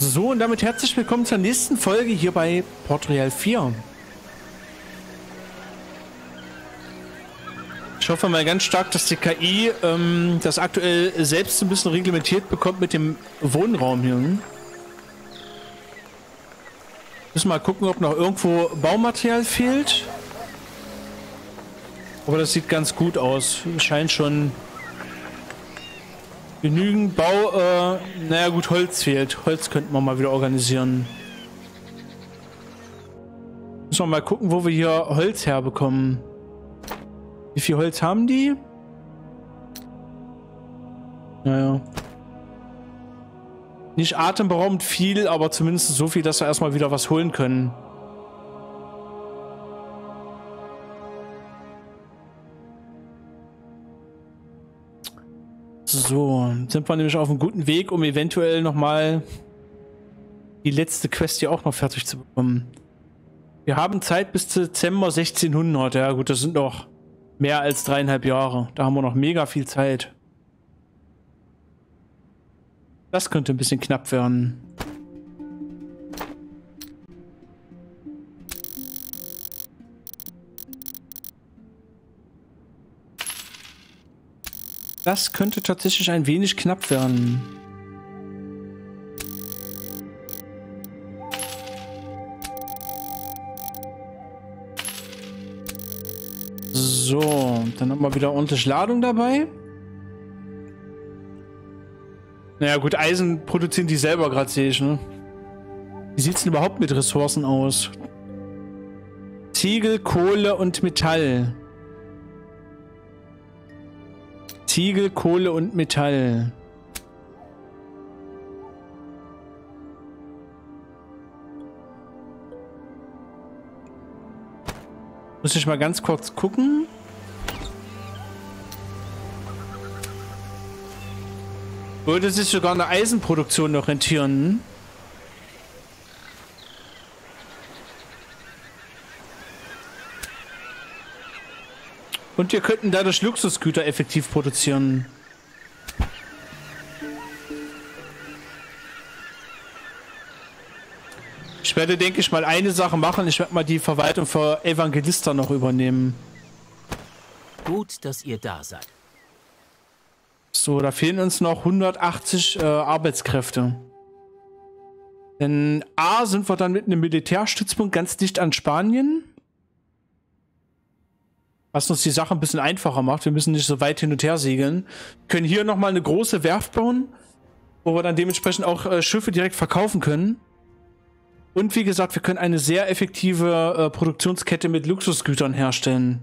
So, und damit herzlich willkommen zur nächsten Folge hier bei Port Royale 4. Ich hoffe mal ganz stark, dass die KI das aktuell selbst ein bisschen reglementiert bekommt mit dem Wohnraum hier. Müssen mal gucken, ob noch irgendwo Baumaterial fehlt. Aber das sieht ganz gut aus. Scheint schon genügend Bau. Naja gut, Holz fehlt. Holz könnten wir mal wieder organisieren. Müssen wir mal gucken, wo wir hier Holz herbekommen. Wie viel Holz haben die? Naja. Nicht atemberaubend viel, aber zumindest so viel, dass wir erstmal wieder was holen können. So, sind wir nämlich auf einem guten Weg, um eventuell nochmal die letzte Quest hier auch noch fertig zu bekommen. Wir haben Zeit bis Dezember 1600. Ja gut, das sind noch mehr als 3,5 Jahre. Da haben wir noch mega viel Zeit. Das könnte ein bisschen knapp werden. Das könnte tatsächlich ein wenig knapp werden. So, dann haben wir wieder ordentlich Ladung dabei. Naja gut, Eisen produzieren die selber gerade, sehe ich, ne? Wie sieht es denn überhaupt mit Ressourcen aus? Ziegel, Kohle und Metall. Ziegel, Kohle und Metall. Muss ich mal ganz kurz gucken. Würde sich sogar eine Eisenproduktion noch rentieren. Und wir könnten dadurch Luxusgüter effektiv produzieren. Ich werde, denke ich, mal eine Sache machen. Ich werde mal die Verwaltung für Evangelista noch übernehmen. Gut, dass ihr da seid. So, da fehlen uns noch 180 Arbeitskräfte. Denn A, sind wir dann mit einem Militärstützpunkt ganz dicht an Spanien. Was uns die Sache ein bisschen einfacher macht. Wir müssen nicht so weit hin und her segeln. Wir können hier nochmal eine große Werft bauen, wo wir dann dementsprechend auch Schiffe direkt verkaufen können. Und wie gesagt, wir können eine sehr effektive Produktionskette mit Luxusgütern herstellen.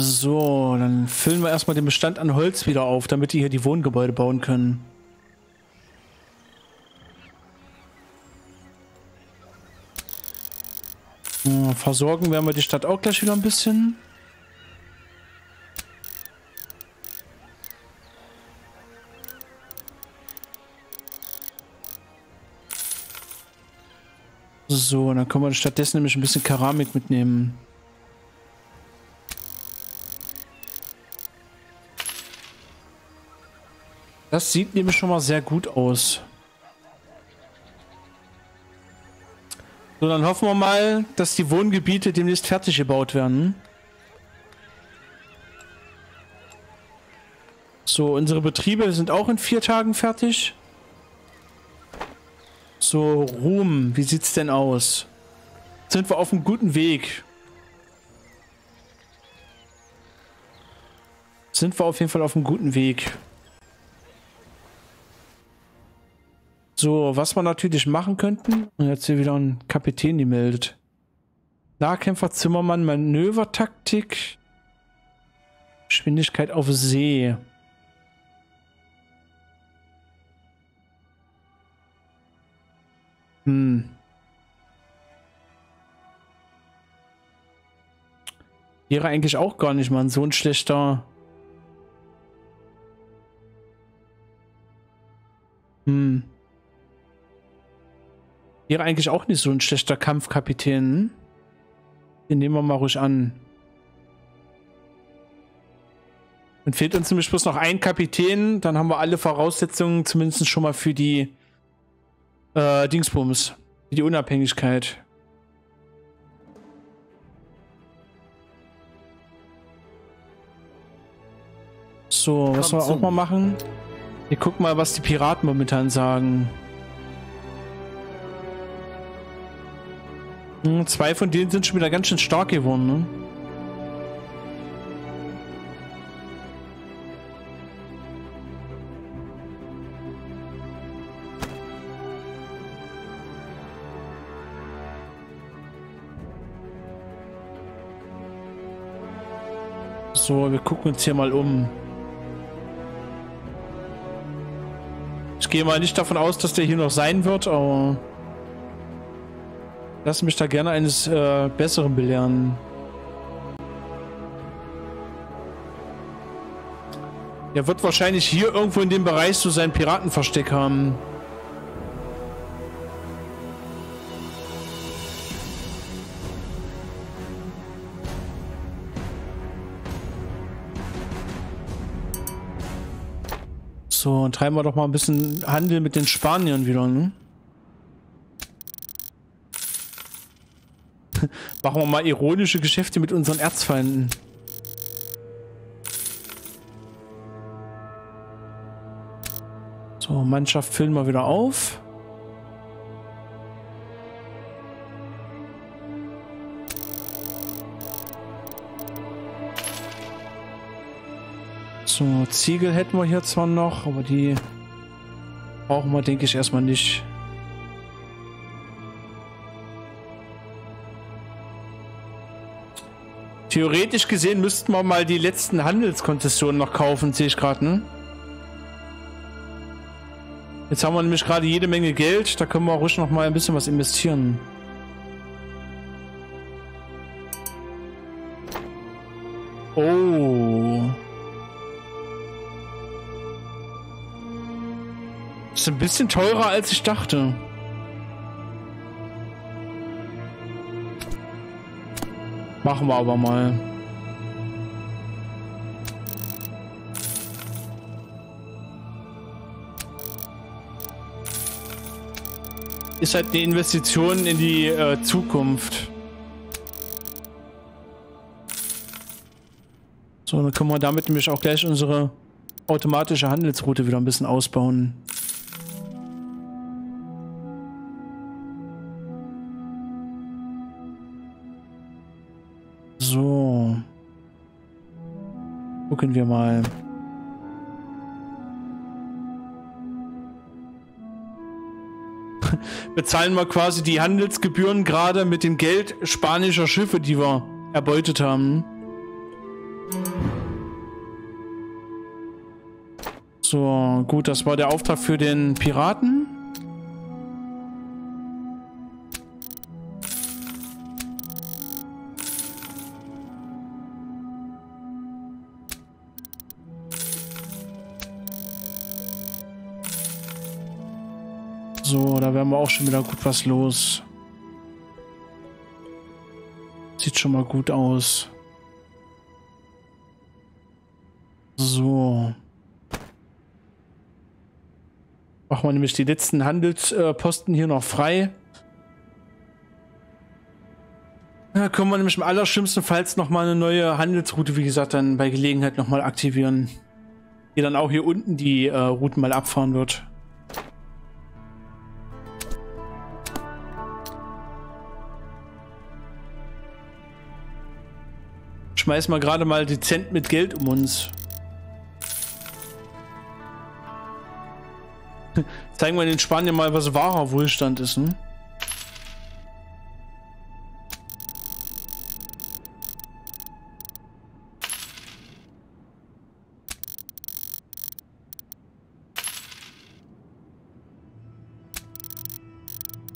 So, dann füllen wir erstmal den Bestand an Holz wieder auf, damit die hier die Wohngebäude bauen können. Ja, versorgen werden wir die Stadt auch gleich wieder ein bisschen. So, dann können wir stattdessen nämlich ein bisschen Keramik mitnehmen. Das sieht nämlich schon mal sehr gut aus. So, dann hoffen wir mal, dass die Wohngebiete demnächst fertig gebaut werden. So, unsere Betriebe sind auch in 4 Tagen fertig. So, Ruhm, wie sieht's denn aus? Sind wir auf einem guten Weg? Sind wir auf jeden Fall auf einem guten Weg. So, was wir natürlich machen könnten. Und jetzt hier wieder ein Kapitän gemeldet. Nahkämpfer, Zimmermann, Manövertaktik. Geschwindigkeit auf See. Wäre eigentlich auch gar nicht mal so ein schlechter. Wäre eigentlich auch nicht so ein schlechter Kampfkapitän. Den nehmen wir mal ruhig an. Dann fehlt uns nämlich bloß noch ein Kapitän. Dann haben wir alle Voraussetzungen zumindest schon mal für die Dingsbums. Für die Unabhängigkeit. So, was wir auch mal machen. Wir gucken mal, was die Piraten momentan sagen. 2 von denen sind schon wieder ganz schön stark geworden, ne? So, wir gucken uns hier mal um. Ich gehe mal nicht davon aus, dass der hier noch sein wird, aber... Lass mich da gerne eines Besseren belehren. Er wird wahrscheinlich hier irgendwo in dem Bereich so sein Piratenversteck haben. So, und treiben wir doch mal ein bisschen Handel mit den Spaniern wieder, ne? Machen wir mal ironische Geschäfte mit unseren Erzfeinden. So, Mannschaft füllen wir wieder auf. So, Ziegel hätten wir hier zwar noch, aber die brauchen wir, denke ich, erstmal nicht. Theoretisch gesehen müssten wir mal die letzten Handelskonzessionen noch kaufen, sehe ich gerade, ne? Jetzt haben wir nämlich gerade jede Menge Geld, da können wir ruhig noch mal ein bisschen was investieren. Oh. Ist ein bisschen teurer, als ich dachte. Machen wir aber mal. Ist halt eine Investition in die Zukunft. So, dann können wir damit nämlich auch gleich unsere automatische Handelsroute wieder ein bisschen ausbauen. So. Gucken wir mal. Bezahlen wir quasi die Handelsgebühren gerade mit dem Geld spanischer Schiffe, die wir erbeutet haben. So, gut, das war der Auftrag für den Piraten. So, da werden wir auch schon wieder gut was los. Sieht schon mal gut aus. So. Machen wir nämlich die letzten Handelsposten hier noch frei. Da können wir nämlich im allerschlimmstenfalls nochmal eine neue Handelsroute, wie gesagt, dann bei Gelegenheit nochmal aktivieren. Die dann auch hier unten die Routen mal abfahren wird. Schmeißen wir gerade mal dezent mit Geld um uns. Zeigen wir den Spaniern mal, was wahrer Wohlstand ist, ne?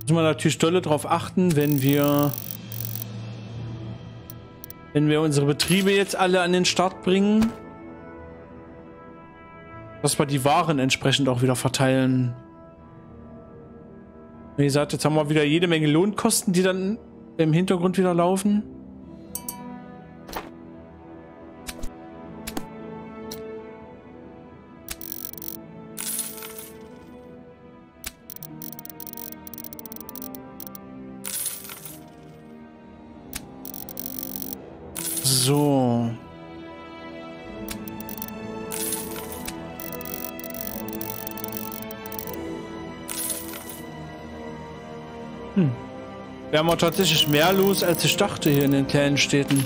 Müssen wir natürlich dolle drauf achten, wenn wir unsere Betriebe jetzt alle an den Start bringen, dass wir die Waren entsprechend auch wieder verteilen. Wie gesagt, jetzt haben wir wieder jede Menge Lohnkosten, die dann im Hintergrund wieder laufen. So. Wir haben auch tatsächlich mehr los, als ich dachte, hier in den kleinen Städten.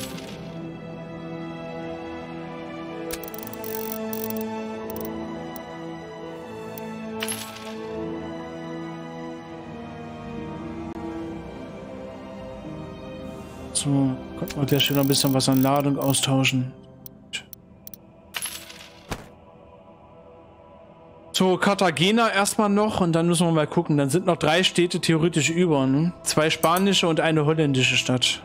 So, könnten wir gleich wieder ein bisschen was an Ladung austauschen. So, Cartagena erstmal noch und dann müssen wir mal gucken. Dann sind noch 3 Städte theoretisch über, ne? 2 spanische und eine holländische Stadt.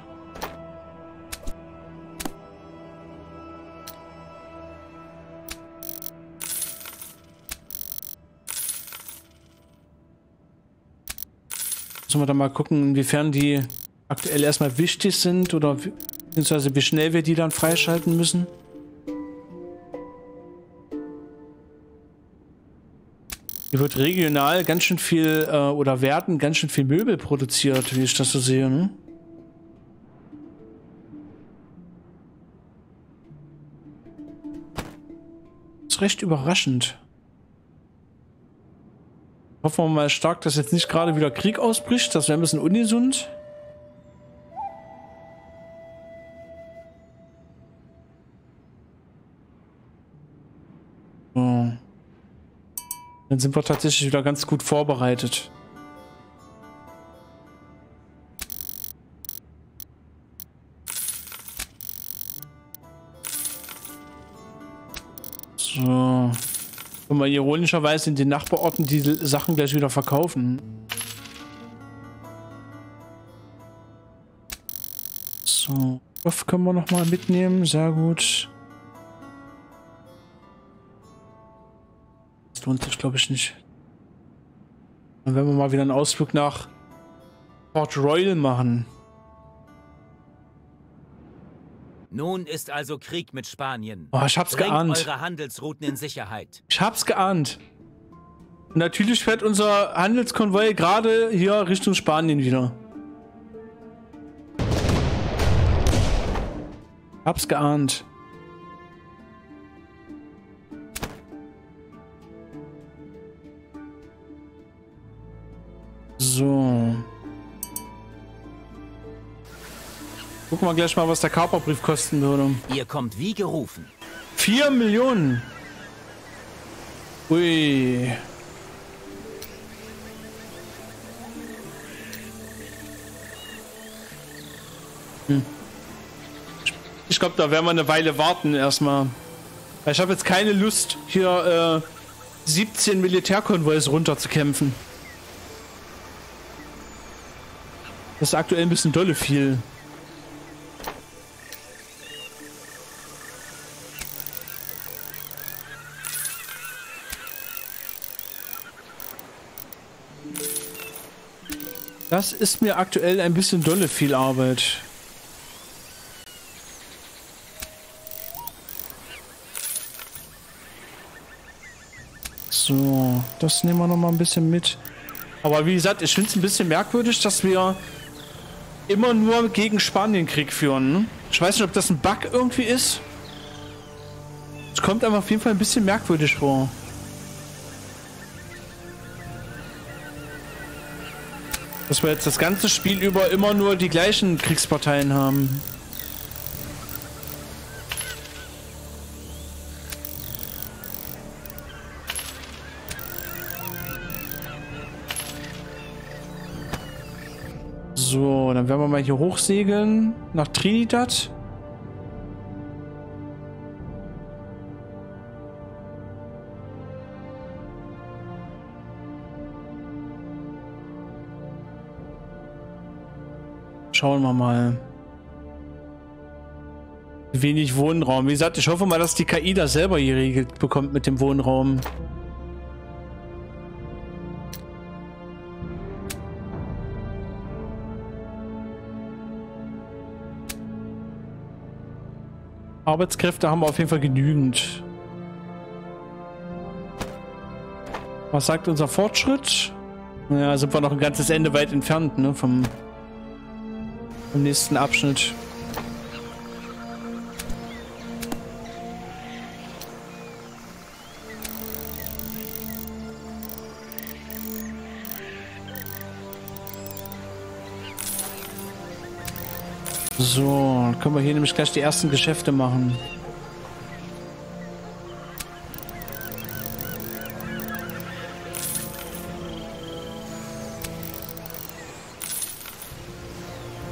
Müssen wir dann mal gucken, inwiefern die aktuell erstmal wichtig sind oder beziehungsweise wie schnell wir die dann freischalten müssen. Hier wird regional ganz schön viel, oder werden ganz schön viel Möbel produziert, wie ich das so sehe, ne? Das ist recht überraschend. Hoffen wir mal stark, dass jetzt nicht gerade wieder Krieg ausbricht, das wäre ein bisschen ungesund. So. Dann sind wir tatsächlich wieder ganz gut vorbereitet. So. Wenn wir ironischerweise in den Nachbarorten die Sachen gleich wieder verkaufen. So. Stoff können wir nochmal mitnehmen. Sehr gut. Lohnt sich, glaube ich, nicht. Und wenn wir mal wieder einen Ausflug nach Port Royale machen. Nun ist also Krieg mit Spanien. Oh, ich hab's geahnt. Bringt eure Handelsrouten in Sicherheit. Ich hab's geahnt. Und natürlich fährt unser Handelskonvoi gerade hier Richtung Spanien wieder. Ich hab's geahnt. So. Gucken wir gleich mal, was der Kaperbrief kosten würde. Ihr kommt wie gerufen. 4 Millionen. Ui. Hm. Ich glaube, da werden wir eine Weile warten erstmal. Ich habe jetzt keine Lust, hier 17 Militärkonvois runterzukämpfen. Das ist aktuell ein bisschen dolle viel. Das ist mir aktuell ein bisschen dolle viel Arbeit. So, das nehmen wir noch mal ein bisschen mit. Aber wie gesagt, ich finde es ein bisschen merkwürdig, dass wir immer nur gegen Spanien Krieg führen. Ne? Ich weiß nicht, ob das ein Bug irgendwie ist. Es kommt aber auf jeden Fall ein bisschen merkwürdig vor. Dass wir jetzt das ganze Spiel über immer nur die gleichen Kriegsparteien haben. So, dann werden wir mal hier hochsegeln nach Trinidad. Schauen wir mal. Wenig Wohnraum. Wie gesagt, ich hoffe mal, dass die KI das selber geregelt bekommt mit dem Wohnraum. Arbeitskräfte haben wir auf jeden Fall genügend. Was sagt unser Fortschritt? Naja, sind wir noch ein ganzes Ende weit entfernt, ne, vom nächsten Abschnitt. So, dann können wir hier nämlich gleich die ersten Geschäfte machen.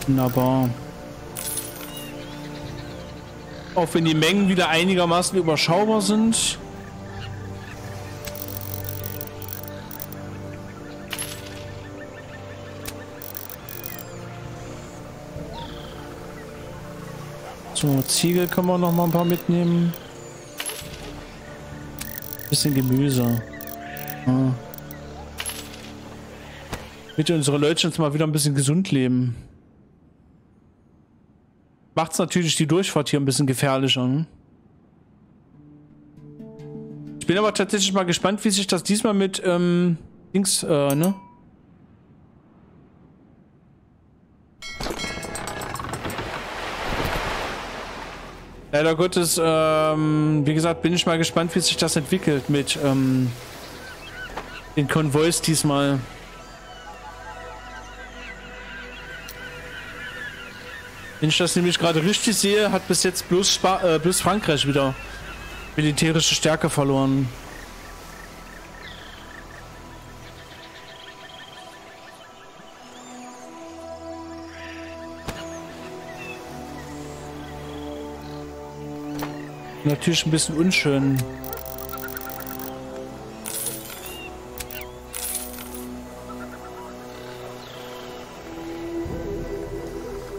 Wunderbar. Auch wenn die Mengen wieder einigermaßen überschaubar sind. So, Ziegel können wir noch mal ein paar mitnehmen. Bisschen Gemüse. Ja. Bitte unsere Leute jetzt mal wieder ein bisschen gesund leben. Macht es natürlich die Durchfahrt hier ein bisschen gefährlicher. Ne? Ich bin aber tatsächlich mal gespannt, wie sich das diesmal mit Dings, ne? Leider Gottes, wie gesagt, bin ich mal gespannt, wie sich das entwickelt mit den Konvois diesmal. Wenn ich das nämlich gerade richtig sehe, hat bis jetzt bloß Frankreich wieder militärische Stärke verloren. Natürlich ein bisschen unschön.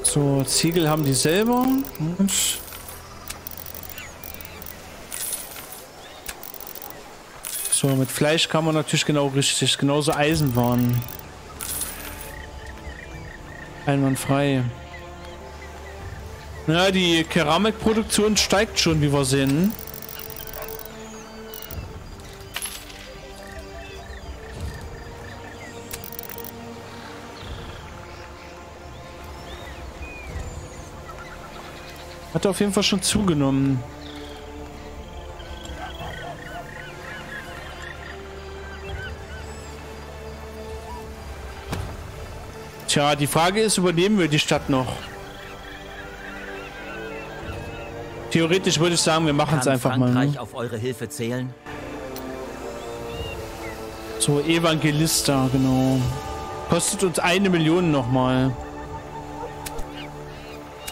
So, Ziegel haben die selber. Und so, mit Fleisch kann man natürlich genau richtig. Genauso Eisenwaren. Einwandfrei. Ja, die Keramikproduktion steigt schon, wie wir sehen. Hat auf jeden Fall schon zugenommen. Tja, die Frage ist, übernehmen wir die Stadt noch? Theoretisch würde ich sagen, wir machen es einfach mal. Kann Frankreich auf eure Hilfe zählen? So, Evangelista, genau. Kostet uns 1 Million nochmal.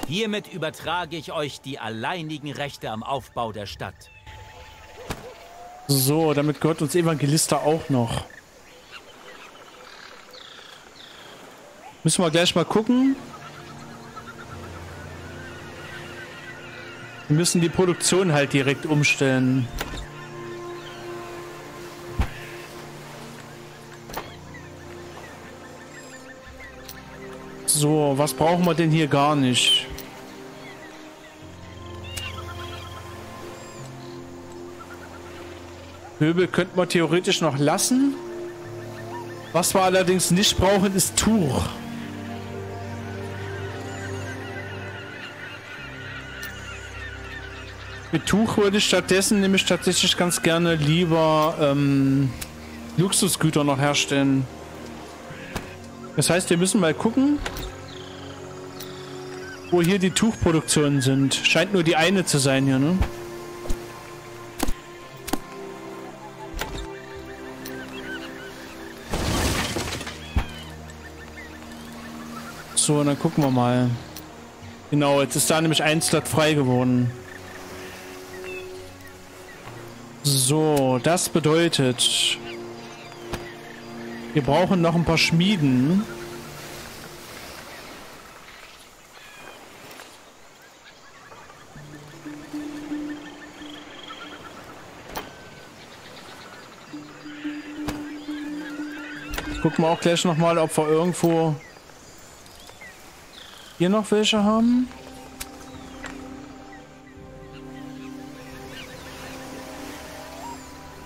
Hiermit übertrage ich euch die alleinigen Rechte am Aufbau der Stadt. So, damit gehört uns Evangelista auch noch. Müssen wir gleich mal gucken. Wir müssen die Produktion halt direkt umstellen. So, was brauchen wir denn hier gar nicht? Möbel könnten wir theoretisch noch lassen. Was wir allerdings nicht brauchen, ist Tuch. Mit Tuch würde ich stattdessen nämlich tatsächlich ganz gerne lieber Luxusgüter noch herstellen. Das heißt, wir müssen mal gucken, wo hier die Tuchproduktionen sind. Scheint nur die eine zu sein hier, ne? So, dann gucken wir mal. Genau, jetzt ist da nämlich ein Slot frei geworden. So, das bedeutet, wir brauchen noch ein paar Schmieden. Gucken wir auch gleich nochmal, ob wir irgendwo hier noch welche haben.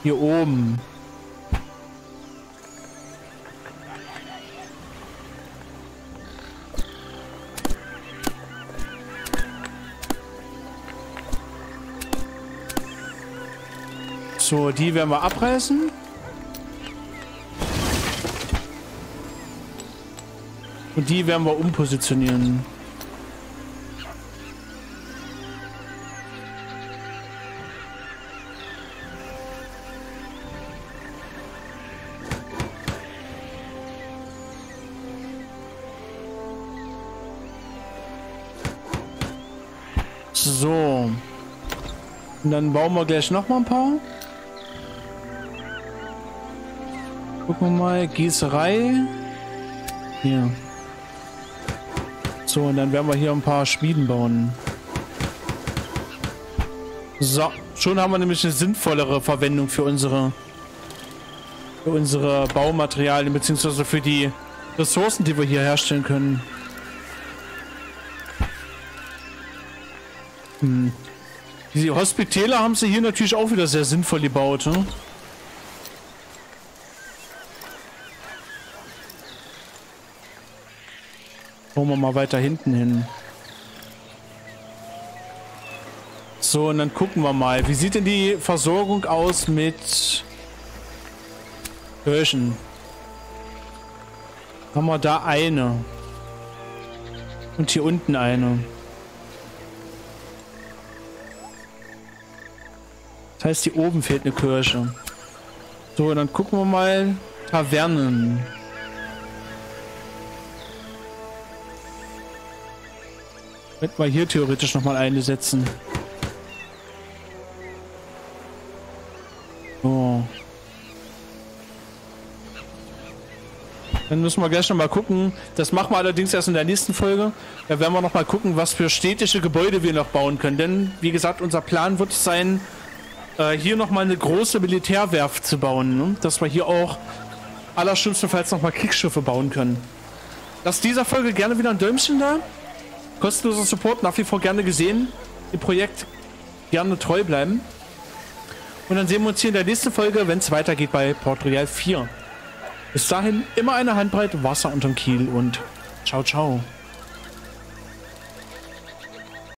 Hier oben. So, die werden wir abreißen. Und die werden wir umpositionieren. So. Und dann bauen wir gleich nochmal ein paar. Gucken wir mal. Gießerei. Hier. So, und dann werden wir hier ein paar Schmieden bauen. So. Schon haben wir nämlich eine sinnvollere Verwendung für unsere Baumaterialien, beziehungsweise für die Ressourcen, die wir hier herstellen können. Hm. Die Hospitäler haben sie hier natürlich auch wieder sehr sinnvoll gebaut. Ne? Schauen wir mal weiter hinten hin. So, und dann gucken wir mal. Wie sieht denn die Versorgung aus mit Kirchen? Haben wir da eine. Und hier unten eine. Das heißt, hier oben fehlt eine Kirche. So, und dann gucken wir mal. Tavernen. Könnten wir hier theoretisch nochmal eine setzen. So. Dann müssen wir gleich nochmal gucken. Das machen wir allerdings erst in der nächsten Folge. Da werden wir nochmal gucken, was für städtische Gebäude wir noch bauen können. Denn, wie gesagt, unser Plan wird sein, hier nochmal eine große Militärwerft zu bauen. Ne? Dass wir hier auch allerschlimmstenfalls nochmal Kriegsschiffe bauen können. Lasst dieser Folge gerne wieder ein Däumchen da. Kostenloser Support nach wie vor gerne gesehen. Im Projekt gerne treu bleiben. Und dann sehen wir uns hier in der nächsten Folge, wenn es weitergeht bei Port Royale 4. Bis dahin immer eine Handbreit Wasser unterm Kiel und ciao, ciao.